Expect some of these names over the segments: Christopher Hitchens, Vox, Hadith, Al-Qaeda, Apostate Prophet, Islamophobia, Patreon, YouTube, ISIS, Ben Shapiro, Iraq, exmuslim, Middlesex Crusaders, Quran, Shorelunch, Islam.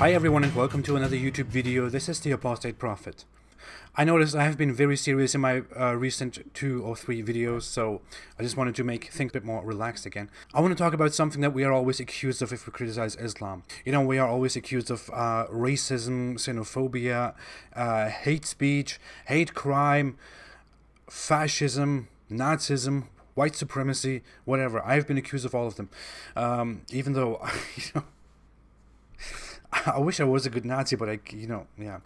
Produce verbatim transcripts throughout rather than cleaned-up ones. Hi everyone and welcome to another YouTube video. This is the Apostate Prophet. I noticed I have been very serious in my uh, recent two or three videos, so I just wanted to make things a bit more relaxed again. I want to talk about something that we are always accused of if we criticize Islam. You know, we are always accused of uh, racism, xenophobia, uh, hate speech, hate crime, fascism, Nazism, white supremacy, whatever. I've been accused of all of them, um, even though, you know, I wish I was a good Nazi, but I, you know, yeah,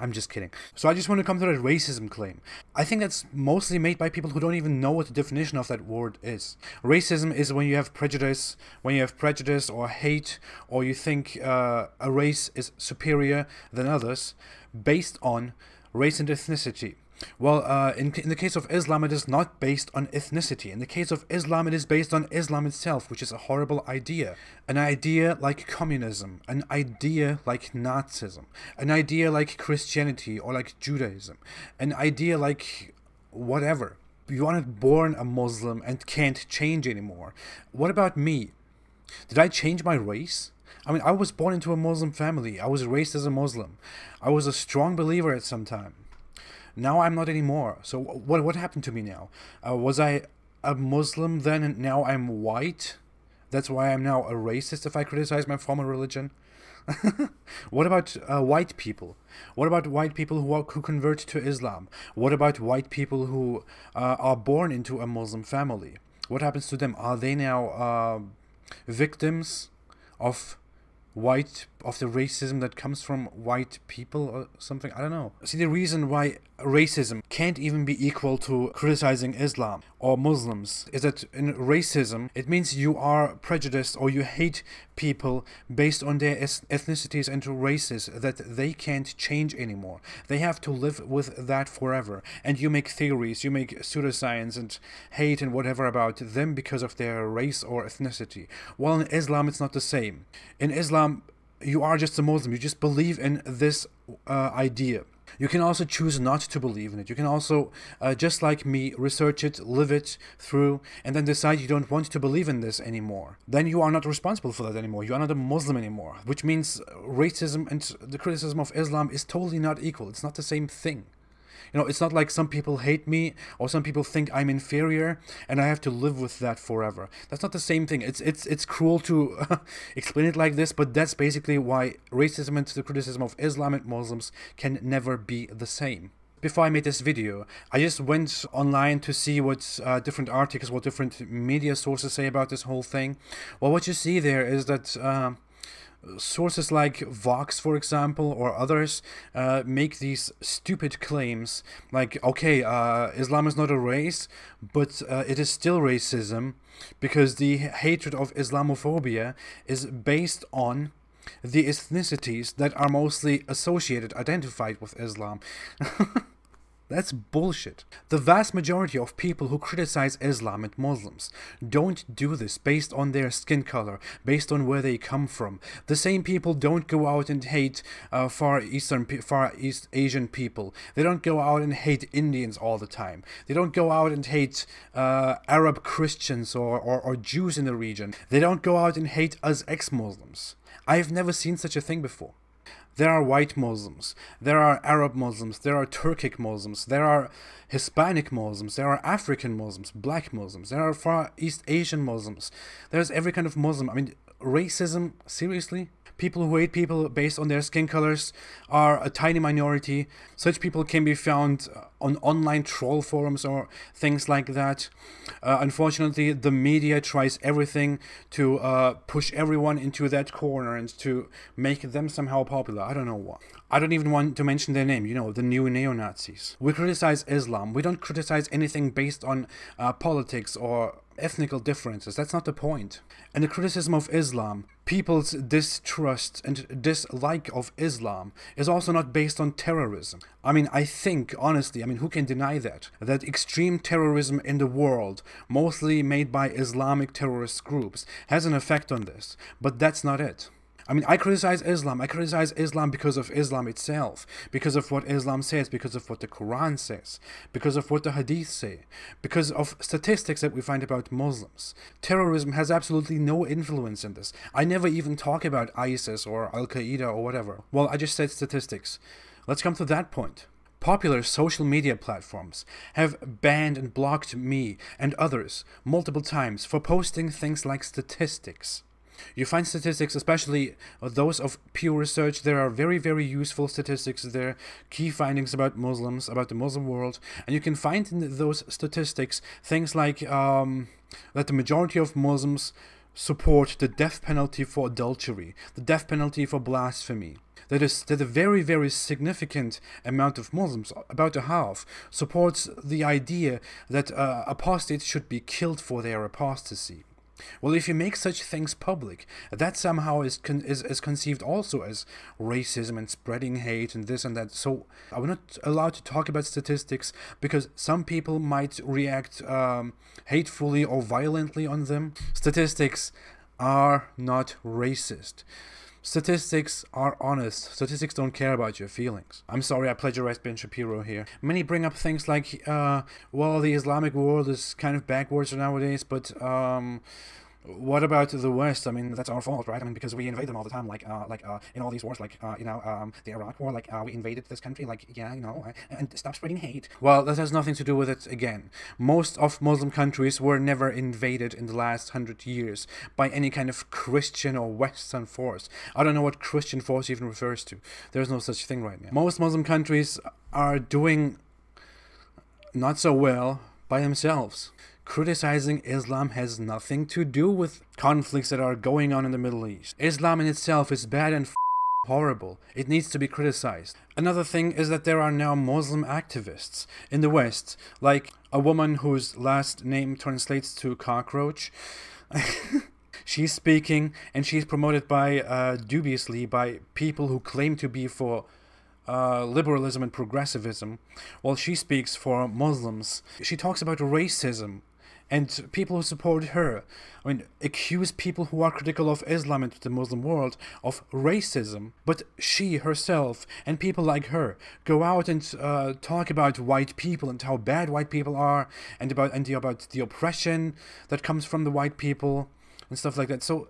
I'm just kidding. So I just want to come to that racism claim. I think that's mostly made by people who don't even know what the definition of that word is. Racism is when you have prejudice, when you have prejudice or hate, or you think uh, a race is superior than others based on race and ethnicity. Well, uh, in, in the case of Islam, it is not based on ethnicity. In the case of Islam, it is based on Islam itself, which is a horrible idea. An idea like communism, an idea like Nazism, an idea like Christianity or like Judaism, an idea like whatever. You aren't born a Muslim and can't change anymore. What about me? Did I change my race? I mean, I was born into a Muslim family. I was raised as a Muslim. I was a strong believer at some time. Now I'm not anymore. So what what happened to me now? Uh, was I a Muslim then and now I'm white? That's why I'm now a racist if I criticize my former religion? What about uh, white people? What about white people who, are, who convert to Islam? What about white people who uh, are born into a Muslim family? What happens to them? Are they now uh, victims of... white of the racism that comes from white people or something? I don't know. See, the reason why racism can't even be equal to criticizing Islam or Muslims is that in racism, it means you are prejudiced or you hate people based on their ethnicities and races that they can't change anymore. They have to live with that forever. And you make theories, you make pseudoscience and hate and whatever about them because of their race or ethnicity. Well, in Islam, it's not the same. In Islam, you are just a Muslim. You just believe in this uh, idea. You can also choose not to believe in it. You can also, uh, just like me, research it, live it through, and then decide you don't want to believe in this anymore. Then you are not responsible for that anymore. You are not a Muslim anymore, which means racism and the criticism of Islam is totally not equal. It's not the same thing. You know, it's not like some people hate me or some people think I'm inferior and I have to live with that forever. That's not the same thing. It's it's it's cruel to uh, explain it like this, but that's basically why racism and the criticism of Islam and Muslims can never be the same. Before I made this video, I just went online to see what uh, different articles, what different media sources say about this whole thing. Well, what you see there is that... Uh, Sources like Vox, for example, or others uh, make these stupid claims like, okay, uh, Islam is not a race, but uh, it is still racism because the hatred of Islamophobia is based on the ethnicities that are mostly associated, identified with Islam. That's bullshit. The vast majority of people who criticize Islam and Muslims don't do this based on their skin color, based on where they come from. The same people don't go out and hate uh, Far Eastern, Far East Asian people. They don't go out and hate Indians all the time. They don't go out and hate uh, Arab Christians or, or, or Jews in the region. They don't go out and hate us ex-Muslims. I've never seen such a thing before. There are white Muslims, there are Arab Muslims, there are Turkic Muslims, there are Hispanic Muslims, there are African Muslims, Black Muslims, there are Far East Asian Muslims. There's every kind of Muslim. I mean, racism, seriously? People who hate people based on their skin colors are a tiny minority. Such people can be found on online troll forums or things like that. Uh, unfortunately, the media tries everything to uh, push everyone into that corner and to make them somehow popular. I don't know what. I don't even want to mention their name, you know, the new neo-Nazis. We criticize Islam. We don't criticize anything based on uh, politics or ethnical differences. That's not the point. And the criticism of Islam, people's distrust and dislike of Islam is also not based on terrorism. I mean, I think, honestly, I mean, who can deny that? That extreme terrorism in the world, mostly made by Islamic terrorist groups, has an effect on this. But that's not it. I mean, I criticize Islam. I criticize Islam because of Islam itself, because of what Islam says, because of what the Quran says, because of what the Hadith say, because of statistics that we find about Muslims. Terrorism has absolutely no influence in this. I never even talk about ISIS or Al-Qaeda or whatever. Well, I just said statistics. Let's come to that point. Popular social media platforms have banned and blocked me and others multiple times for posting things like statistics. You find statistics, especially those of Pew Research. There are very, very useful statistics there, key findings about Muslims, about the Muslim world, and you can find in those statistics things like um, that the majority of Muslims support the death penalty for adultery, the death penalty for blasphemy. That is, that a very, very significant amount of Muslims, about a half, supports the idea that uh, apostates should be killed for their apostasy. Well, if you make such things public, that somehow is, con is, is conceived also as racism and spreading hate and this and that. So I'm not allowed to talk about statistics because some people might react um, hatefully or violently on them. Statistics are not racist. Statistics are honest. Statistics don't care about your feelings. I'm sorry I plagiarized Ben Shapiro here. Many bring up things like, uh, well, the Islamic world is kind of backwards nowadays, but um, what about the West? I mean, that's our fault, right? I mean, because we invade them all the time, like uh, like uh, in all these wars, like, uh, you know, um, the Iraq war, like, uh, we invaded this country, like, yeah, you know, and stop spreading hate. Well, that has nothing to do with it again. Most of Muslim countries were never invaded in the last hundred years by any kind of Christian or Western force. I don't know what Christian force even refers to. There's no such thing right now. Most Muslim countries are doing not so well by themselves. Criticizing Islam has nothing to do with conflicts that are going on in the Middle East. Islam in itself is bad and f***ing horrible. It needs to be criticized. Another thing is that there are now Muslim activists in the West, like a woman whose last name translates to cockroach. She's speaking and she's promoted by, uh, dubiously, by people who claim to be for Uh, liberalism and progressivism, while she speaks for Muslims. She talks about racism and people who support her. I mean, accuse people who are critical of Islam and the Muslim world of racism, but she herself and people like her go out and uh, talk about white people and how bad white people are, and about and the, about the oppression that comes from the white people and stuff like that. So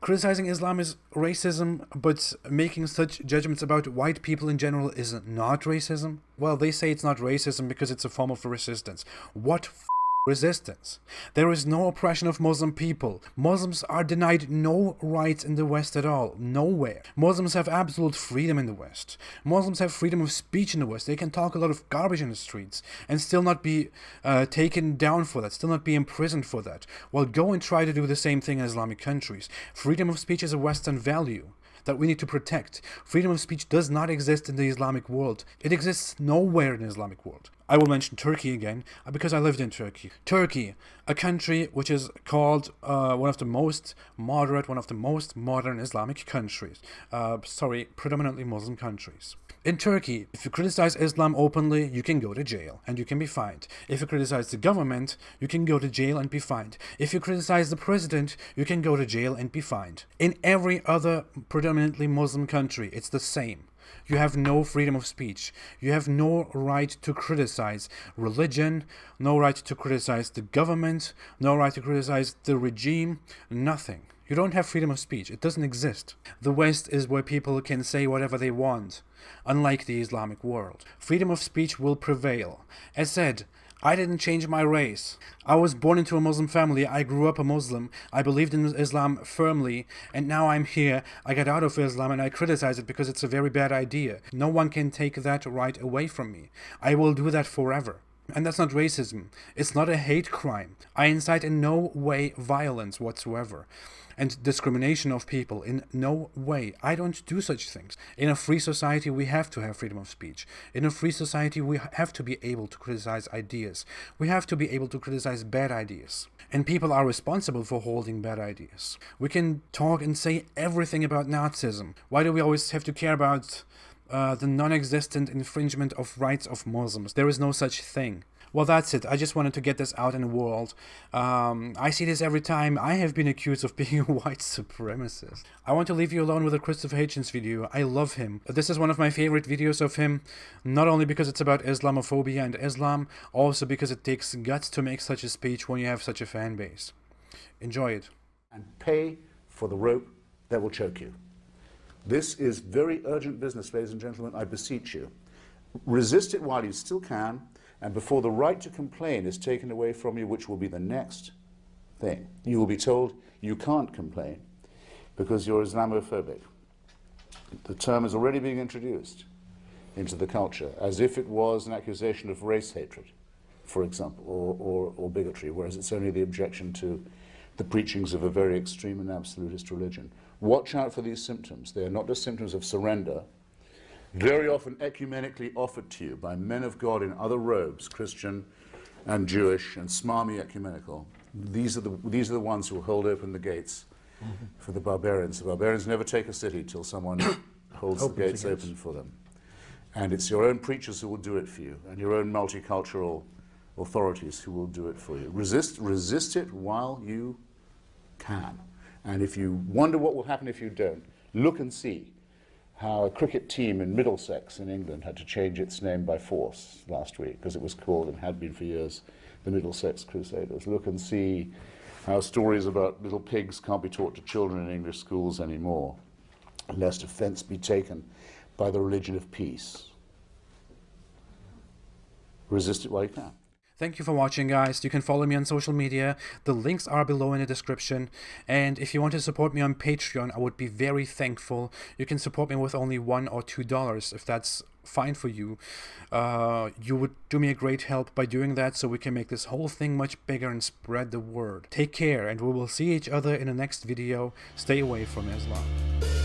criticizing Islam is racism, but making such judgments about white people in general is not racism? Well, they say it's not racism because it's a form of resistance. What f***? Resistance? There is no oppression of Muslim people. Muslims are denied no rights in the West at all. Nowhere. Muslims have absolute freedom in the West. Muslims have freedom of speech in the West. They can talk a lot of garbage in the streets and still not be uh, taken down for that, still not be imprisoned for that. Well, go and try to do the same thing in Islamic countries. Freedom of speech is a Western value that we need to protect. Freedom of speech does not exist in the Islamic world. It exists nowhere in the Islamic world. I will mention Turkey again, because I lived in Turkey. Turkey, a country which is called uh, one of the most moderate, one of the most modern Islamic countries. Uh, sorry, predominantly Muslim countries. In Turkey, if you criticize Islam openly, you can go to jail and you can be fined. If you criticize the government, you can go to jail and be fined. If you criticize the president, you can go to jail and be fined. In every other predominantly Muslim country, it's the same. You have no freedom of speech. You have no right to criticize religion, no right to criticize the government, no right to criticize the regime, nothing. You don't have freedom of speech. It doesn't exist. The West is where people can say whatever they want, unlike the Islamic world. Freedom of speech will prevail. As said, I didn't change my race. I was born into a Muslim family, I grew up a Muslim, I believed in Islam firmly, and now I'm here, I got out of Islam and I criticize it because it's a very bad idea. No one can take that right away from me. I will do that forever. And that's not racism. It's not a hate crime. I incite in no way violence whatsoever, and discrimination of people in no way. I don't do such things. In a free society, we have to have freedom of speech. In a free society, we have to be able to criticize ideas. We have to be able to criticize bad ideas. And people are responsible for holding bad ideas. We can talk and say everything about Nazism. Why do we always have to care about Uh, the non-existent infringement of rights of Muslims? There is no such thing. Well, that's it. I just wanted to get this out in the world. Um, I see this every time. I have been accused of being a white supremacist. I want to leave you alone with a Christopher Hitchens video. I love him. This is one of my favorite videos of him, not only because it's about Islamophobia and Islam, also because it takes guts to make such a speech when you have such a fan base. Enjoy it. And pay for the rope that will choke you. This is very urgent business, ladies and gentlemen. I beseech you. Resist it while you still can, and before the right to complain is taken away from you, which will be the next thing. You will be told you can't complain because you're Islamophobic. The term is already being introduced into the culture, as if it was an accusation of race hatred, for example, or, or, or bigotry, whereas it's only the objection to the preachings of a very extreme and absolutist religion. Watch out for these symptoms. They are not just symptoms of surrender, very often ecumenically offered to you by men of God in other robes, Christian and Jewish and smarmy ecumenical. These are the, these are the ones who will hold open the gates for the barbarians. The barbarians never take a city till someone holds the gates open for them. And it's your own preachers who will do it for you, and your own multicultural authorities who will do it for you. Resist, resist it while you can. And if you wonder what will happen if you don't, look and see how a cricket team in Middlesex in England had to change its name by force last week, because it was called, and had been for years, the Middlesex Crusaders. Look and see how stories about little pigs can't be taught to children in English schools anymore, lest offense be taken by the religion of peace. Resist it while you can. Thank you for watching, guys. You can follow me on social media. The links are below in the description. And if you want to support me on Patreon, I would be very thankful. You can support me with only one or two dollars, if that's fine for you. Uh, you would do me a great help by doing that, so we can make this whole thing much bigger and spread the word. Take care, and we will see each other in the next video. Stay away from Islam.